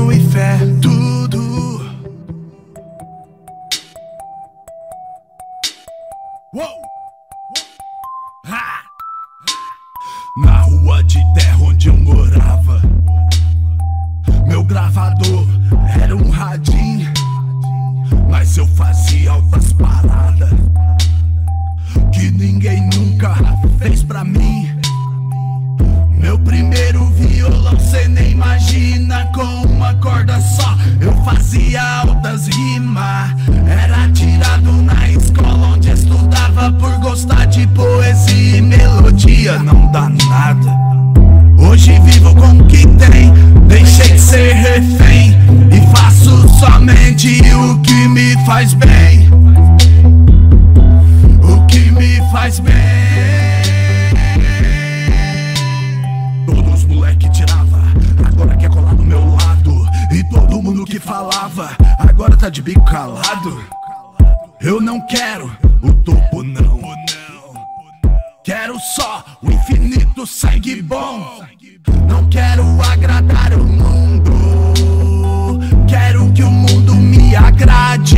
Oração e fé, tudo. Na rua de terra onde eu morava, meu gravador era um radinho, mas eu fazia altas paradas que ninguém nunca fez pra mim. Meu primeiro violão, cê nem imagina, com uma corda só eu fazia altas rimas. Era tirado na escola onde estudava por gostar de poesia e melodia. Não dá nada, hoje vivo com o que tem, deixei de ser refém e faço somente o que me faz bem. O que me faz bem. Falava, agora tá de bico calado. Eu não quero o topo, não. Quero só o infinito sangue bom. Não quero agradar o mundo, quero que o mundo me agrade,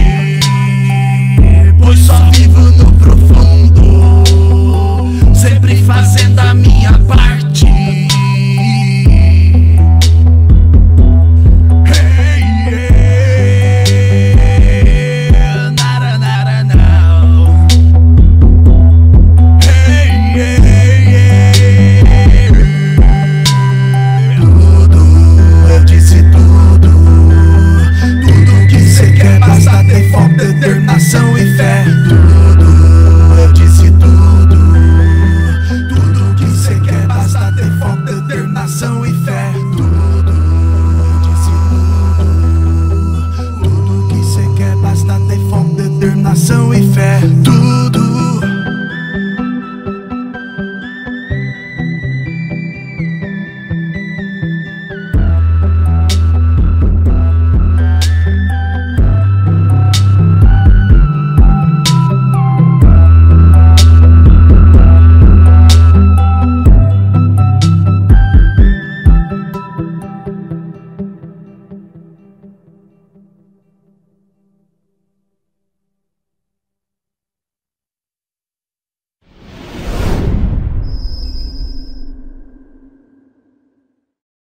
pois só vivo no profundo, sempre fazendo a minha parte. Determinação e fé.